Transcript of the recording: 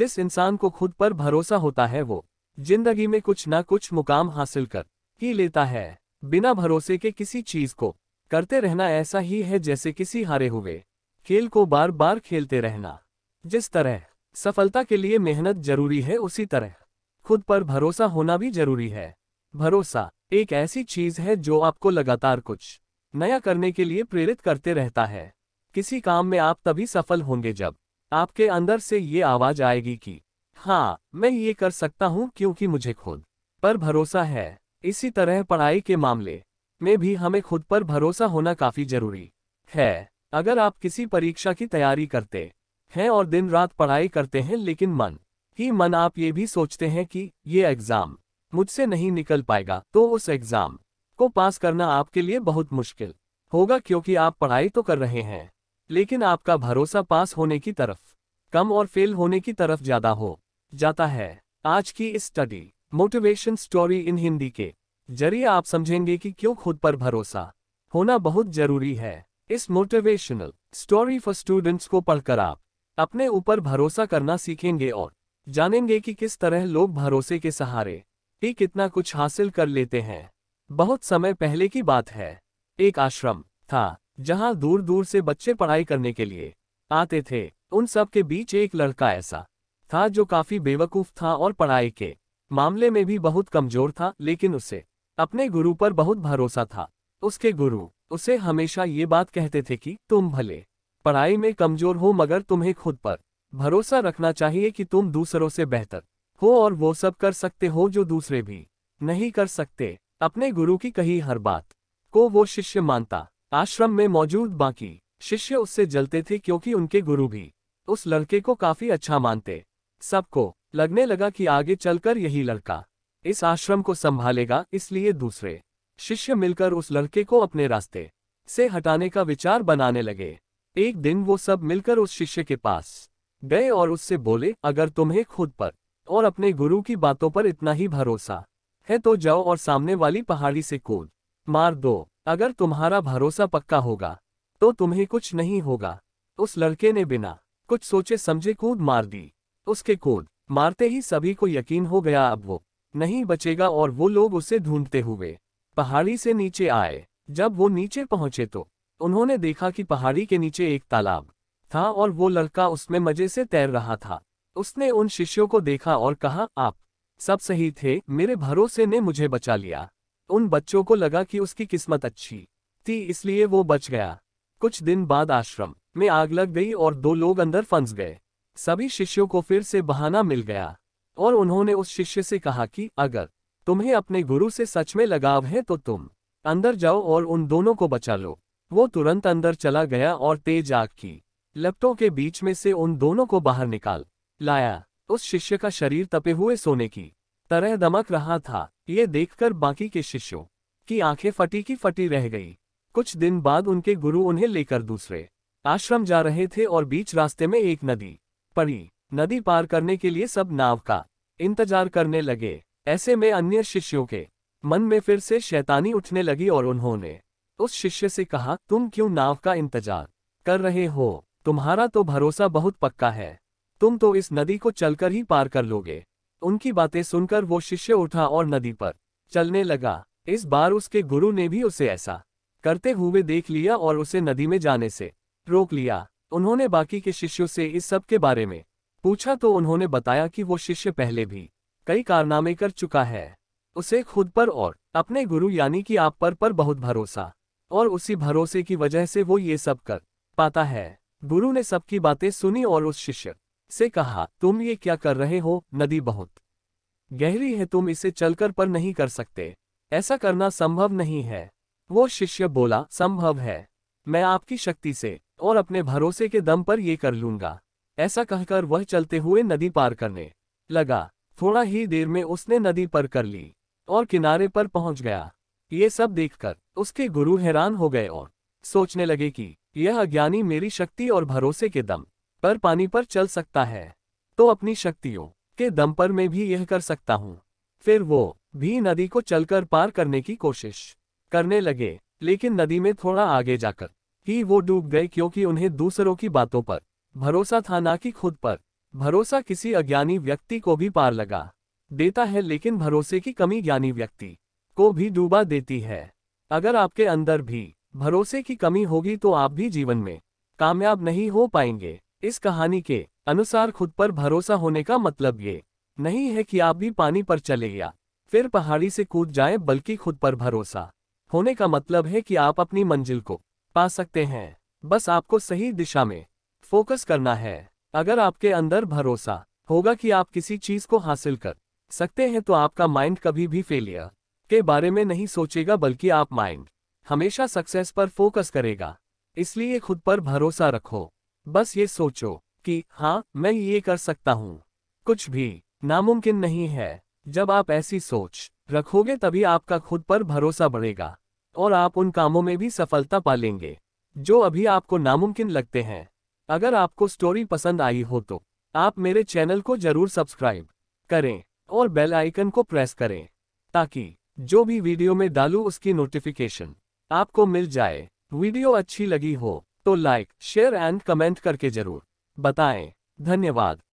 जिस इंसान को खुद पर भरोसा होता है वो जिंदगी में कुछ ना कुछ मुकाम हासिल कर ही लेता है। बिना भरोसे के किसी चीज को करते रहना ऐसा ही है जैसे किसी हारे हुए खेल को बार बार खेलते रहना। जिस तरह सफलता के लिए मेहनत जरूरी है, उसी तरह खुद पर भरोसा होना भी जरूरी है। भरोसा एक ऐसी चीज है जो आपको लगातार कुछ नया करने के लिए प्रेरित करते रहता है। किसी काम में आप तभी सफल होंगे जब आपके अंदर से ये आवाज आएगी कि हाँ, मैं ये कर सकता हूँ क्योंकि मुझे खुद पर भरोसा है। इसी तरह पढ़ाई के मामले में भी हमें खुद पर भरोसा होना काफ़ी जरूरी है। अगर आप किसी परीक्षा की तैयारी करते हैं और दिन रात पढ़ाई करते हैं, लेकिन मन ही मन आप ये भी सोचते हैं कि ये एग्ज़ाम मुझसे नहीं निकल पाएगा, तो उस एग्ज़ाम को पास करना आपके लिए बहुत मुश्किल होगा, क्योंकि आप पढ़ाई तो कर रहे हैं लेकिन आपका भरोसा पास होने की तरफ कम और फेल होने की तरफ ज़्यादा हो जाता है। आज की इस study motivation story in Hindi के जरिए आप समझेंगे कि क्यों खुद पर भरोसा होना बहुत जरूरी है। इस मोटिवेशनल स्टोरी फॉर स्टूडेंट्स को पढ़कर आप अपने ऊपर भरोसा करना सीखेंगे और जानेंगे कि किस तरह लोग भरोसे के सहारे ही कितना कुछ हासिल कर लेते हैं। बहुत समय पहले की बात है, एक आश्रम था जहां दूर दूर से बच्चे पढ़ाई करने के लिए आते थे। उन सब के बीच एक लड़का ऐसा था जो काफ़ी बेवकूफ़ था और पढ़ाई के मामले में भी बहुत कमज़ोर था, लेकिन उसे अपने गुरु पर बहुत भरोसा था। उसके गुरु उसे हमेशा ये बात कहते थे कि तुम भले पढ़ाई में कमज़ोर हो, मगर तुम्हें खुद पर भरोसा रखना चाहिए कि तुम दूसरों से बेहतर हो और वो सब कर सकते हो जो दूसरे भी नहीं कर सकते। अपने गुरु की कही हर बात को वो शिष्य मानता। आश्रम में मौजूद बाकी शिष्य उससे जलते थे क्योंकि उनके गुरु भी उस लड़के को काफ़ी अच्छा मानते। सबको लगने लगा कि आगे चलकर यही लड़का इस आश्रम को संभालेगा, इसलिए दूसरे शिष्य मिलकर उस लड़के को अपने रास्ते से हटाने का विचार बनाने लगे। एक दिन वो सब मिलकर उस शिष्य के पास गए और उससे बोले, अगर तुम्हें खुद पर और अपने गुरु की बातों पर इतना ही भरोसा है तो जाओ और सामने वाली पहाड़ी से कूद मार दो। अगर तुम्हारा भरोसा पक्का होगा तो तुम्हें कुछ नहीं होगा। उस लड़के ने बिना कुछ सोचे समझे कूद मार दी। उसके कूद मारते ही सभी को यकीन हो गया अब वो नहीं बचेगा, और वो लोग उसे ढूंढते हुए पहाड़ी से नीचे आए। जब वो नीचे पहुंचे तो उन्होंने देखा कि पहाड़ी के नीचे एक तालाब था और वो लड़का उसमें मजे से तैर रहा था। उसने उन शिष्यों को देखा और कहा, आप सब सही थे, मेरे भरोसे ने मुझे बचा लिया। उन बच्चों को लगा कि उसकी किस्मत अच्छी थी इसलिए वो बच गया। कुछ दिन बाद आश्रम में आग लग गई और 2 लोग अंदर फंस गए। सभी शिष्यों को फिर से बहाना मिल गया और उन्होंने उस शिष्य से कहा कि अगर तुम्हें अपने गुरु से सच में लगाव है तो तुम अंदर जाओ और उन दोनों को बचा लो। वो तुरंत अंदर चला गया और तेज आग की लपटों के बीच में से उन दोनों को बाहर निकाल लाया। उस शिष्य का शरीर तपे हुए सोने की तरह दमक रहा था। ये देखकर बाकी के शिष्यों की आंखें फटी की फटी रह गई। कुछ दिन बाद उनके गुरु उन्हें लेकर दूसरे आश्रम जा रहे थे और बीच रास्ते में एक नदी पड़ी। नदी पार करने के लिए सब नाव का इंतजार करने लगे। ऐसे में अन्य शिष्यों के मन में फिर से शैतानी उठने लगी और उन्होंने उस शिष्य से कहा, तुम क्यों नाव का इंतजार कर रहे हो? तुम्हारा तो भरोसा बहुत पक्का है, तुम तो इस नदी को चलकर ही पार कर लोगे। उनकी बातें सुनकर वो शिष्य उठा और नदी पर चलने लगा। इस बार उसके गुरु ने भी उसे ऐसा करते हुए देख लिया और उसे नदी में जाने से रोक लिया। उन्होंने बाकी के शिष्यों से इस सब के बारे में पूछा तो उन्होंने बताया कि वो शिष्य पहले भी कई कारनामे कर चुका है। उसे खुद पर और अपने गुरु यानी कि आप पर बहुत भरोसा, और उसी भरोसे की वजह से वो ये सब कर पाता है। गुरु ने सबकी बातें सुनी और उस शिष्य से कहा, तुम ये क्या कर रहे हो? नदी बहुत गहरी है, तुम इसे चलकर पर नहीं कर सकते, ऐसा करना संभव नहीं है। वो शिष्य बोला, संभव है, मैं आपकी शक्ति से और अपने भरोसे के दम पर ये कर लूँगा। ऐसा कहकर वह चलते हुए नदी पार करने लगा। थोड़ा ही देर में उसने नदी पार कर ली और किनारे पर पहुंच गया। ये सब देखकर उसके गुरु हैरान हो गए और सोचने लगे कि यह अज्ञानी मेरी शक्ति और भरोसे के दम पर पानी पर चल सकता है, तो अपनी शक्तियों के दम पर मैं भी यह कर सकता हूँ। फिर वो भी नदी को चलकर पार करने की कोशिश करने लगे, लेकिन नदी में थोड़ा आगे जाकर ही वो डूब गए, क्योंकि उन्हें दूसरों की बातों पर भरोसा था ना कि खुद पर। भरोसा किसी अज्ञानी व्यक्ति को भी पार लगा देता है, लेकिन भरोसे की कमी ज्ञानी व्यक्ति को भी डूबा देती है। अगर आपके अंदर भी भरोसे की कमी होगी तो आप भी जीवन में कामयाब नहीं हो पाएंगे। इस कहानी के अनुसार खुद पर भरोसा होने का मतलब ये नहीं है कि आप भी पानी पर चले या फिर पहाड़ी से कूद जाएं, बल्कि खुद पर भरोसा होने का मतलब है कि आप अपनी मंजिल को पा सकते हैं। बस आपको सही दिशा में फोकस करना है। अगर आपके अंदर भरोसा होगा कि आप किसी चीज़ को हासिल कर सकते हैं तो आपका माइंड कभी भी फेलियर के बारे में नहीं सोचेगा, बल्कि आप माइंड हमेशा सक्सेस पर फोकस करेगा। इसलिए खुद पर भरोसा रखो। बस ये सोचो कि हाँ, मैं ये कर सकता हूँ, कुछ भी नामुमकिन नहीं है। जब आप ऐसी सोच रखोगे तभी आपका खुद पर भरोसा बढ़ेगा और आप उन कामों में भी सफलता पालेंगे जो अभी आपको नामुमकिन लगते हैं। अगर आपको स्टोरी पसंद आई हो तो आप मेरे चैनल को जरूर सब्सक्राइब करें और बेल आइकन को प्रेस करें ताकि जो भी वीडियो में डालूं उसकी नोटिफिकेशन आपको मिल जाए। वीडियो अच्छी लगी हो तो लाइक, शेयर एंड कमेंट करके जरूर बताएं। धन्यवाद।